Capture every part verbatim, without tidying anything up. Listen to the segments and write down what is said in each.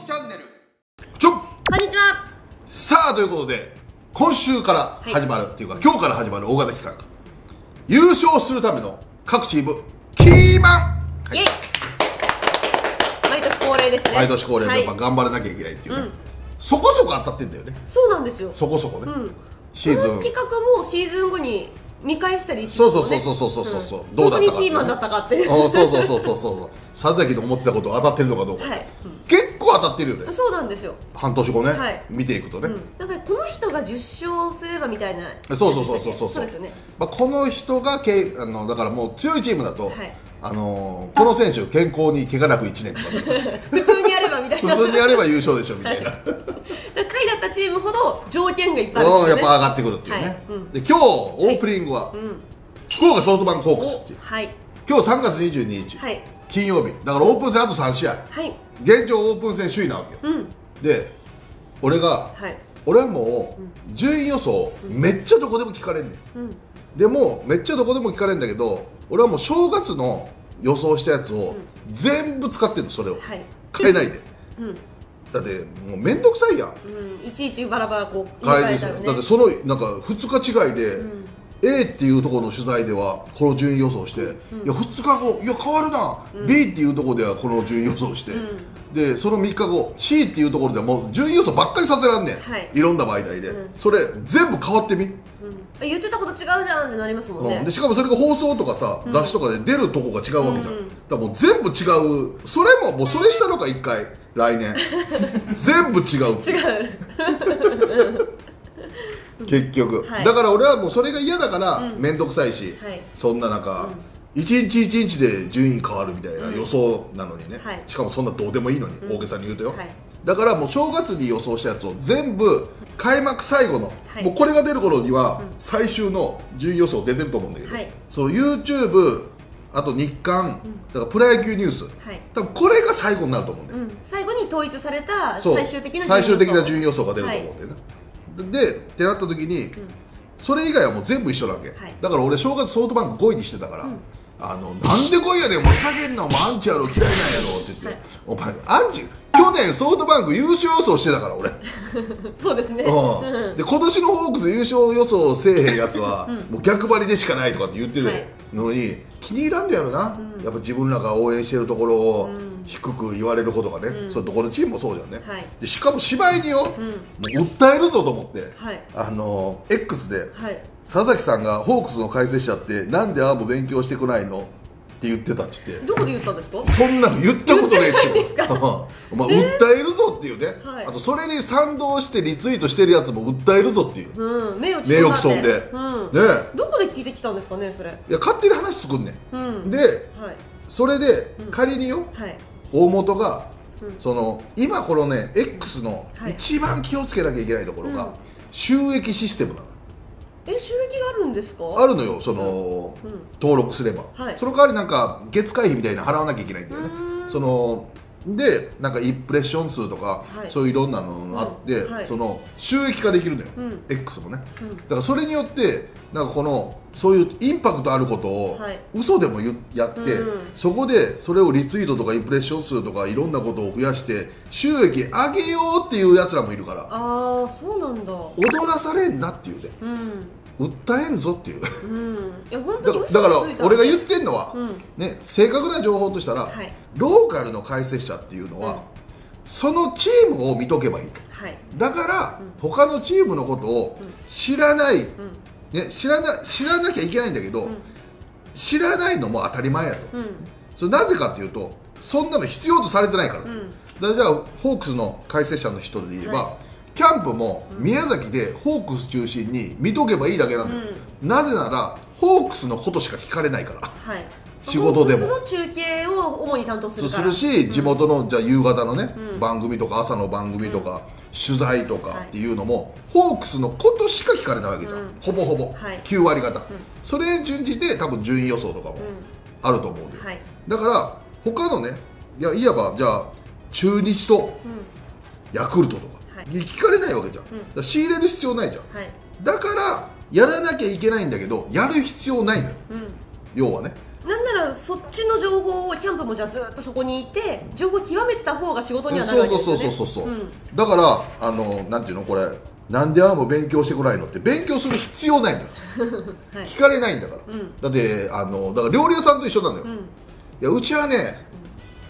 きチャンネルちょこんにちは。さあということで今週から始まる、はい、っていうか今日から始まる大型企画、優勝するための各チームキーマン、はい、イエイ毎年恒例ですね。毎年恒例でやっぱ頑張らなきゃいけないっていうね、はいうん、そこそこ当たってんだよね。そうなんですよ。そこそこね、うん、シーズンこの企画もシーズン後に見返したりして、ね、そうそうそうそうそうそうそう、うん、どうだったかっていうね、本当にキーマンだったかっていうそうそうそうそうそう佐々木の思ってたこと当たってるのかどうか、はいうん、結構当たってるよね。そうなんですよ。半年後ね、はい、見ていくとね、うん、だからこの人がじゅっしょうすればみたいな、そうそうそうそうそうそうですよね。まあこの人がけあのだからもう強いチームだと、はい、あのー、この選手健康に怪我なくいちねんとか普通にやればみたいな普通にやれば優勝でしょみたいな、はい、だから下位だったチームほど条件がいっぱいあるんですよね。やっぱ上がってくるっていうね、はいうん、で今日オープニングは、はいうん、福岡ソフトバンクホークスっていう、はい、今日さんがつにじゅうににち、はい、金曜日だからオープン戦あとさんしあい、はい、現状オープン戦首位なわけよ、うん、で俺が、はい、俺はもう順位予想、うん、めっちゃどこでも聞かれんねん、うん、でもめっちゃどこでも聞かれんだけど俺はもう正月の予想したやつを全部使ってるの。それを変えないで、うん、だってもう面倒くさいやん、うん、いちいちバラバラこう変えたりする、ね、だってそのなんかふつか違いで、うん、A っていうところの取材ではこの順位予想して、うん、いやふつかごいや変わるな、うん、B っていうところではこの順位予想して、うん、でそのみっかご C っていうところではもう順位予想ばっかりさせらんねん、はい、いろんな媒体で、うん、それ全部変わってみ、言ってたこと違うじゃんってなりますもんね、うん、でしかもそれが放送とかさ、うん、雑誌とかで出るとこが違うわけじゃん、うん、だからもう全部違う。それももうそれしたのか一回来年全部違うって違う結局、はい、だから俺はもうそれが嫌だから面倒くさいし、うんはい、そんな中、うん、一日一日で順位変わるみたいな予想なのにね、うんはい、しかもそんなどうでもいいのに、うん、大げさに言うとよ、はい、だからもう正月に予想したやつを全部開幕最後の、はい、もうこれが出る頃には最終の順位予想出てると思うんだけど、はい、その YouTube あと日刊、うん、だからプロ野球ニュース、はい、多分これが最後になると思うんだよ、うん、最後に統一された最終的な順位予想、最終的な順位予想が出ると思うんだよね、はい、でってなった時に、うん、それ以外はもう全部一緒なわけ、はい、だから俺正月ソフトバンクごいにしてたから、うん、あのなんでごいやねんお前ふざけんなお前アンチやろ嫌いなんやろって言って、はい、お前アンチ去年ソフトバンク優勝予想してたから俺そうですね、うん、で今年のホークス優勝予想せえへんやつは、うん、もう逆張りでしかないとかって言ってるのに、はい、気に入らんのやろな、うん、やっぱ自分らが応援してるところを低く言われることがね、うん、それどこのチームもそうじゃんね、はい、でしかも芝居によ、うん、もう訴えるぞと思って、はい、あの X で、はい、佐々木さんがホークスの解説者ってなんでああも勉強してこないのって言ってたっつって、どこで言ったんですか？そんなの言ったことないですよ。まあ訴えるぞっていうね。あとそれに賛同してリツイートしてるやつも訴えるぞっていう。名誉毀損で。ね。どこで聞いてきたんですかねそれ。いや勝手に話作んねん。で、それで仮によ、大元がその今このね X の一番気をつけなきゃいけないところが収益システムなの。え、収益があるんですか？あるのよ、その、うん、登録すれば、はい、その代わりなんか月会費みたいなの払わなきゃいけないんだよね。そのでなんかインプレッション数とか、はい、そういういろんなのがあって、うんはい、その収益化できるのよ、うん、X もね、うん、だからそれによってなんかこのそういうインパクトあることを嘘でもやって、はいうん、そこでそれをリツイートとかインプレッション数とかいろんなことを増やして収益上げようっていうやつらもいるから、ああそうなんだ、踊らされんなっていうね、うん、訴えんぞっていう、うん、いや本当に嘘ついたんだよ。だから俺が言ってんのは、うんね、正確な情報としたら、はい、ローカルの解説者っていうのは、うん、そのチームを見とけばいい、はい、だから、うん、他のチームのことを知らない、うんうんね、知らな、知らなきゃいけないんだけど、うん、知らないのも当たり前やと、うん、それなぜかっていうとそんなの必要とされてないから、うん、だからじゃあホークスの解説者の人で言えば、はい、キャンプも宮崎でホークス中心に見とけばいいだけなんだよ、うん、なぜならホークスのことしか聞かれないから、はい、仕事でもホークスの中継を主に担当するからするし、うん、地元のじゃあ夕方のね、うん、番組とか朝の番組とか、うん取材とかっていうのも、はい、ホークスのことしか聞かれないわけじゃん、うん、ほぼほぼ、はい、きゅうわりがた、うん、それに準じて多分順位予想とかもあると思う、うんはい、だから他のねいやいわばじゃあ中日とヤクルトとか、うんはい、聞かれないわけじゃん、うん、だから仕入れる必要ないじゃん、はい、だからやらなきゃいけないんだけどやる必要ないのよ、うん、要はね。なんなららそっちの情報をキャンプもじゃあずっとそこにいて情報を極めてた方が仕事にはなるわけですよね。そうそうそうそうそう、うん、だからあのなんていうのこれなんでああも勉強してこないのって勉強する必要ないのよ、はい、聞かれないんだから、うん、だってあのだから料理屋さんと一緒なのよ、うん、いやうちはね、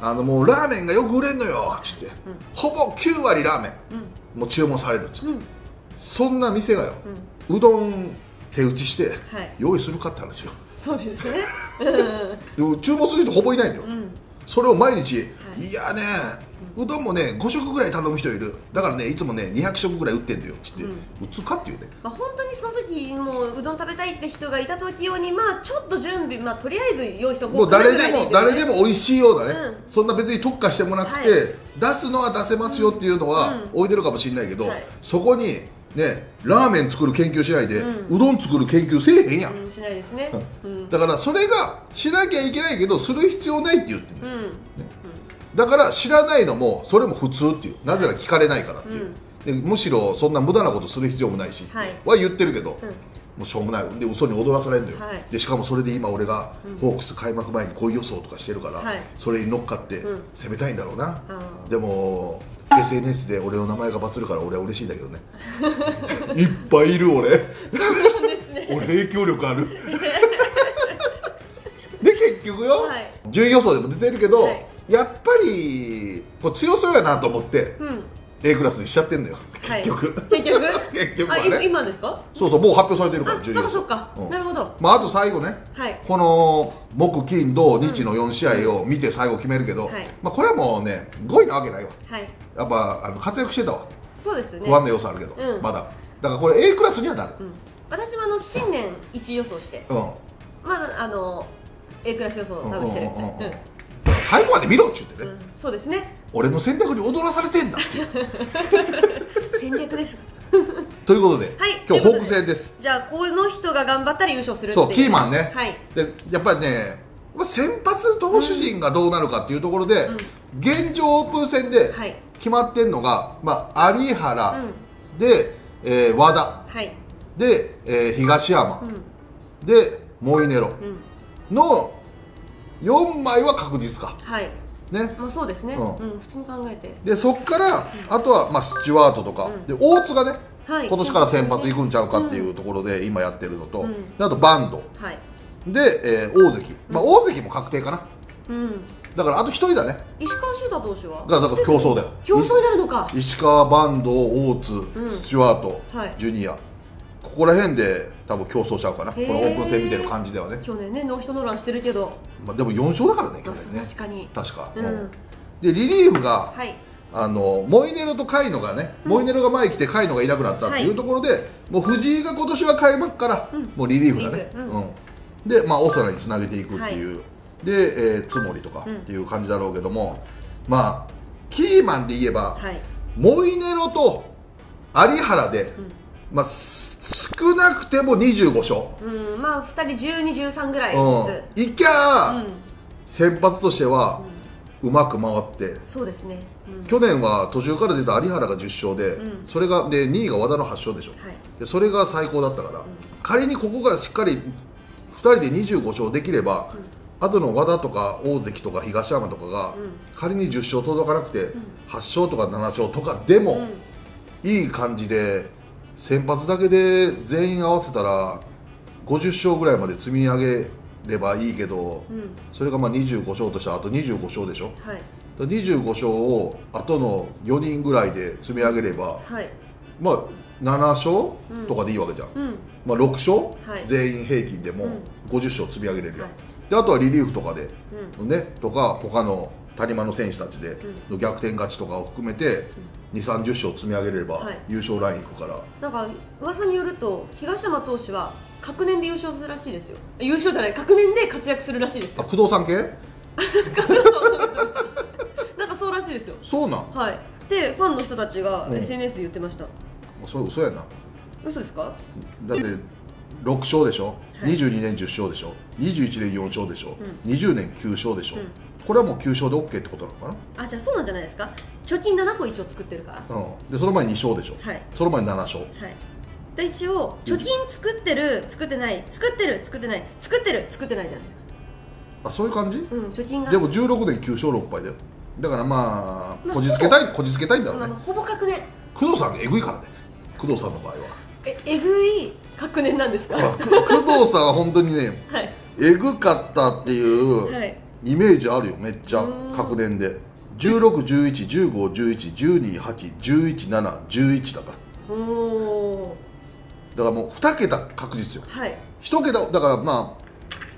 うん、あのもうラーメンがよく売れんのよっつって、うん、ほぼきゅう割ラーメン、うん、もう注文されるっつって、うん、そんな店がよ、うん、うどん手打ちして用意するかって話よ、はいそうですね、うん、注文する人ほぼいないんだよ、うん、それを毎日、はい、いやねうどんもねご食ぐらい頼む人いるだからねいつもねにひゃく食ぐらい売ってんだよって、うん、打つかっていうね、まあ、本当にその時もううどん食べたいって人がいた時用にまあちょっと準備、まあ、とりあえず用意しとこうかなぐらいでいいんだよね。もう誰でも誰でも美味しいようだね、うん、そんな別に特化してもなくて、はい、出すのは出せますよっていうのは、うん、置いてるかもしれないけど、はい、そこにね、ラーメン作る研究しないで、うん、うどん作る研究せえへんやん、うん、しないですね、うん、だからそれがしなきゃいけないけどする必要ないって言ってる、うんねうん、だから知らないのもそれも普通っていうなぜなら聞かれないからっていう、うん、でむしろそんな無駄なことする必要もないし、はい、は言ってるけど、うん、もうしょうもないで嘘に踊らされるのよ、はい、でしかもそれで今俺がホークス開幕前にこういう予想とかしてるから、はい、それに乗っかって攻めたいんだろうな、うん、でもエスエヌエス で俺の名前がバズるから俺は嬉しいんだけどねいっぱいいる俺そうなんです、ね、俺影響力あるで結局よ、はい、順位予想でも出てるけど、はい、やっぱりこう強そうやなと思って、うん、A クラスにしちゃってんのよ結局、はい、結局結局はねあ今ですかそうそうもう発表されてるから順位予想そうかそうか、うん、なるほど、まあ、あと最後ね、はい、この木金土日のよん試合を見て最後決めるけど、はいまあ、これはもうねごいなわけないわ、はいやっぱあの活躍してたわそうですよね不安な要素あるけど、うん、まだだからこれ A クラスにはなる、うん、私もあの新年いちい予想して、うん、まだあの A クラス予想を多分してる最後まで見ろって言ってね、うん、そうですね俺の戦略に踊らされてんだって戦略ですということで、はい、今日ホーク戦ですじゃあこの人が頑張ったら優勝するっていうそうキーマンね、はい、でやっぱりね先発投手陣がどうなるかっていうところで、うん、現状オープン戦で、はい決まってんのが、まあ、有原、うん、で、えー、和田、はい、で、えー、東山、うん、でモイネロのよんまいは確実か、はいねまあ、そうですね、うんうん、普通に考えてでそこから、うん、あとは、まあ、スチュワートとか、うん、で大津がね、はい、今年から先発いくんちゃうかっていうところで今やってるのと、うん、あとバンド、はい、で、えー、大関、まあ、大関も確定かな、うんだからあとひとりだね石川修太投手はだから競争だよ競争になるのか石川、バンド、大津、うん、スチュワート、はい、ジュニアここら辺で多分競争しちゃうかなこのオープン戦みたいな感じではね去年ねノーヒットノーランしてるけど、まあ、でもよん勝だからね去年ね確かに確か、うん、でリリーフが、はい、あのモイネロとカイノがね、うん、モイネロが前に来てカイノがいなくなったっていうところで、はい、もう藤井が今年は開幕から、うん、もうリリーフだね、うんうん、で、まあ、オソラにつなげていくっていう、はいで、えー、つもりとかっていう感じだろうけども、うん、まあキーマンで言えば、はい、モイネロと有原で、うんまあ、少なくてもにじゅうご勝、うん、まあふたりじゅうに、じゅうさんぐらいずつ、うん、いきゃ、うん、先発としては、うん、うまく回ってそうですね、うん、去年は途中から出た有原がじゅっ勝で、うん、それがでにいが和田のはち勝でしょ、はい、でそれが最高だったから、うん、仮にここがしっかりふたりでにじゅうご勝できれば、うんあとの和田とか大関とか東山とかが仮にじゅっ勝届かなくてはち勝とかなな勝とかでもいい感じで先発だけで全員合わせたらごじゅっ勝ぐらいまで積み上げればいいけどそれがまあにじゅうご勝としたらあとにじゅうご勝でしょにじゅうご勝をあとのよにんぐらいで積み上げればまあなな勝とかでいいわけじゃんまあろく勝全員平均でもごじゅっ勝積み上げれるやんであとはリリーフとかで、うん、ねとか他の谷間の選手たちでの逆転勝ちとかを含めて、うん、に、さんじゅう勝積み上げれば優勝ラインいくから、はい、なんか噂によると東山投手は隔年で優勝するらしいですよ優勝じゃない隔年で活躍するらしいですよあ工藤さん系なんかそうらしいですよそうなん、はい、でファンの人たちが エスエヌエス で言ってました、うん、それ嘘やな嘘ですかだってろく勝でしょ、はい、にじゅうにねんじゅっ勝でしょにじゅういちねんよん勝でしょ、うん、にじゅうねんきゅう勝でしょ、うん、これはもうきゅう勝で OK ってことなのかなあじゃあそうなんじゃないですか貯金ななこ一応作ってるから、うん、でその前にに勝でしょ、はい、その前になな勝、はい、で一応貯金作ってる作ってない作ってる作ってない作ってる作ってないじゃないあ、そういう感じ、うん、貯金がでもじゅうろくねんきゅうしょうろくぱいだよ。だからまあこじつけたいこじつけたいんだろうね。ほぼ確年、工藤さんえぐいからね。工藤さんの場合はええぐい確年なんですか。工藤さんは本当にね、はい、えぐかったっていうイメージあるよ。めっちゃ確年でじゅうろく、じゅういち、じゅうご、じゅういち、じゅうに、はち、じゅういち、なな、じゅういちだから。おだからもうにけた確実よ、はい、いちけただからまあ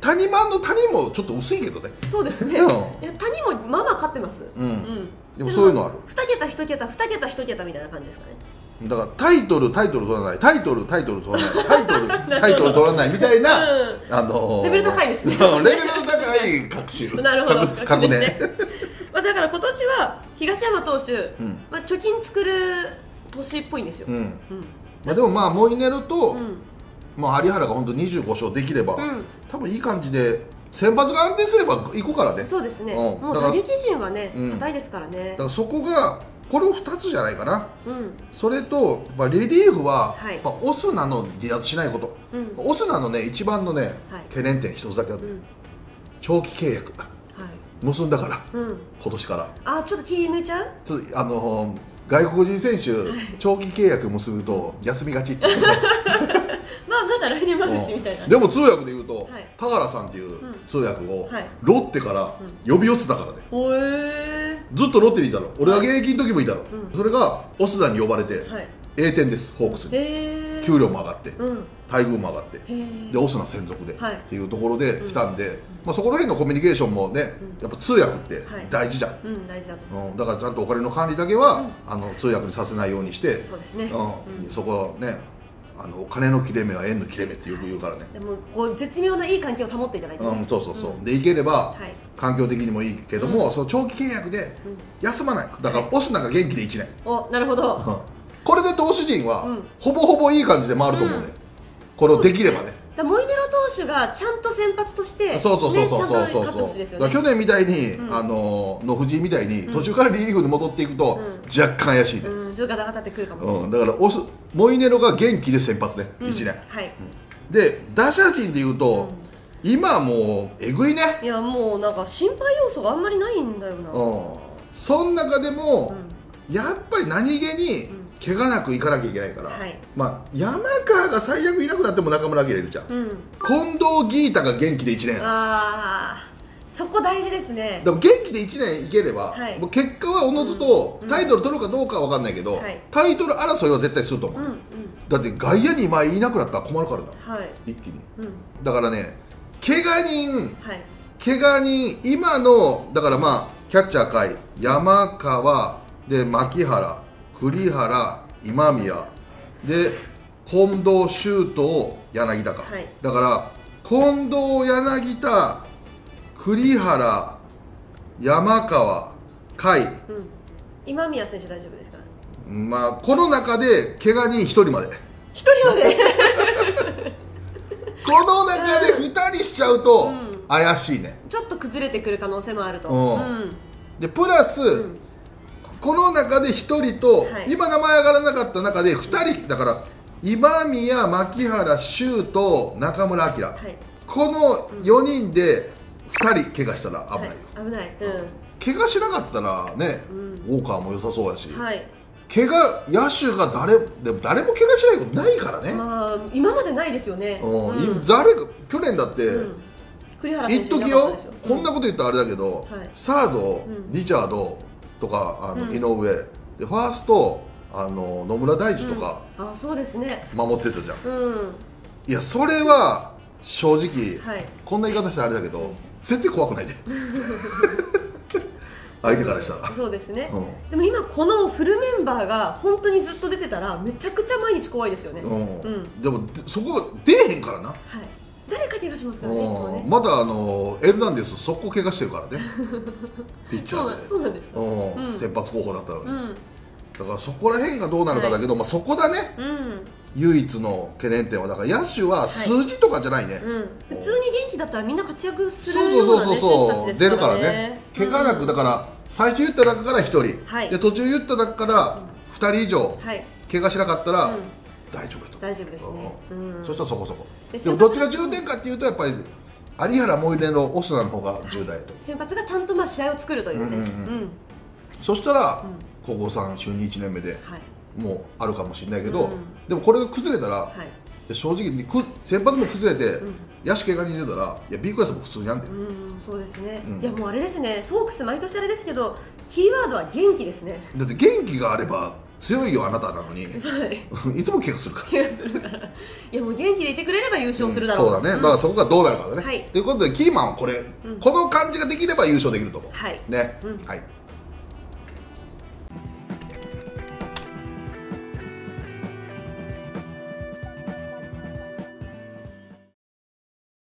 谷間の谷もちょっと薄いけどね。そうですね、うん、いや谷もまあまあ勝ってます、うんうん、でもそういうのある。にけた、いちけた、にけた、いちけたみたいな感じですかね。だからタイトルタイトル取らないタイトルタイトル取らないタイトルタイトル取らないみたいな、うん、あのー、レベル高いですね。そうレベル高い各種なるほど各年、ねまあだから今年は東山投手、うん、まあ貯金作る年っぽいんですよ、うんうん、まあでもまあモイネルと、うん、まあ、有原が本当にじゅうごしょうできれば、うん、多分いい感じで先発が安定すればいこうからね。そうですね、うん、もう打撃陣はね、うん、硬いですからね。だからそこがこれをふたつじゃないかな、うん、それとやっぱリリーフは、はい、やっぱオスナの離脱しないこと、うん、オスナのね一番のね、はい、懸念点ひとつだけあって、うん、長期契約、はい、結んだから、うん、今年から。あ、ちょっと気抜いちゃう。ちょっとあのー、外国人選手、はい、長期契約結ぶと休みがちってまあまだ来年までしみたいな、うん、でも通訳でいうと、はい、田原さんっていう通訳を、うんはい、ロッテから呼び寄せたからね、うんえー、ずっとロッテにいたの。俺が現役の時もいたの、うん、それがオスナに呼ばれて、はい、栄転です。ホークスに、えー、給料も上がって、うん、待遇も上がって、えー、でオスナ専属で、はい、っていうところで来たんで、うんまあ、そこら辺のコミュニケーションもね、うん、やっぱ通訳って大事じゃん、はいうん、大事だと思う、うん、だからちゃんとお金の管理だけは、うん、あの通訳にさせないようにして。そうですね、うんうん、そこはねあのお金の切れ目は縁の切れ目ってよく言うからね。でもこう絶妙ないい環境を保っていただいて、ねうん、そうそうそう、うん、でいければ、はい、環境的にもいいけども、うん、その長期契約で休まない、うん、だからオスナが元気でいちねん、はい、おなるほどこれで投手陣は、うん、ほぼほぼいい感じで回ると思うね、うん、これをできればね。だモイネロ投手がちゃんと先発としてそうそうそうそうそうそうそうそうそう、ね、去年みたいに、うん、あの野藤井みたいに途中からリリーフに戻っていくと、うん、若干怪しいね、うんちょっとガタガタってくるかもしれない、うん、だからオスモイネロが元気で先発ね、うん、いちねん、はいうん、で打者陣でいうと、うん、今もうえぐいね。いやもうなんか心配要素があんまりないんだよな、うん、その中でも、うん、やっぱり何気に怪我なくいかなきゃいけないから、うんはいまあ、山川が最悪いなくなっても中村がいるじゃん、うん、近藤義太が元気でいちねん。ああそこ大事ですね。でも元気でいちねんいければ、はい、もう結果はおのずとタイトル取るかどうかは分かんないけど、うんうん、タイトル争いは絶対すると思う、うんうん、だって外野に前いなくなったら困るからな、はい、一気に、うん、だからね怪我人、はい、怪我人今のだからまあキャッチャー界山川で牧原栗原今宮で近藤周東柳田か、はい、だから近藤柳田栗原、山川、甲斐、うん、今宮選手大丈夫ですか。まあこの中で怪我人ひとりまでひとりまでこの中でふたりしちゃうと怪しいね、うん、ちょっと崩れてくる可能性もあると、うんうん、でプラス、うん、この中でひとりと、はい、今名前上がらなかった中でふたりだから今宮、牧原、周東、中村晃、はい、このよにんで、うんふたり怪我したら危ないよ、はい、危ない、うん、怪我しなかったらね、うん、ウォーカーも良さそうやし、はい、怪我野手が誰でも誰も怪我しないことないからね、まあ、今までないですよね、うんうん、誰か去年だって、うん、栗原選手いなかったでしょ、うん、こんなこと言ったらあれだけど、はい、サード、うん、リチャードとかあの、うん、井上でファーストあの野村大地とか、うん、あそうですね守ってたじゃん、うん、いやそれは正直、はい、こんな言い方したらあれだけど全然怖くないで相手からしたら、うん、そうですね、うん、でも今このフルメンバーが本当にずっと出てたらめちゃくちゃ毎日怖いですよね、うんうん、でもそこが出えへんからな、はい、誰か怪我しますからね、うん、いつもねまだあのエルナンデス速攻怪我してるからねピッチャーでそうなんですか、うんうん、先発候補だったのに、うん、だからそこら辺がどうなるかだけど、はいまあ、そこだね、うん唯一の懸念点はだから野手は数字とかじゃないね、はいうん、普通に元気だったらみんな活躍するような選手たちですからね、出るからね怪我なく、うん、だから最初言った中からひとり、はい、で途中言った中からふたり以上、はい、怪我しなかったら、うん、大丈夫と大丈夫ですね、うん、そしたらそこそこでもどっちが重点かっていうとやっぱり有原モイレのオスナの方がじゅう代と先発がちゃんとまあ試合を作るというね。そしたら高校さん就任いちねんめでもうあるかもしれないけど、でもこれが崩れたら正直に先発も崩れて野手怪我に入れたら B クラスも普通にやんでる。そうですね。いやもうあれですね、ソークス毎年あれですけどキーワードは元気ですね。だって元気があれば強いよあなたなのに、いつも怪我するから。いやもう元気でいてくれれば優勝するだろう。そうだね。だからそこがどうなるかだね。ということでキーマンはこれ、この感じができれば優勝できると思うね。はい。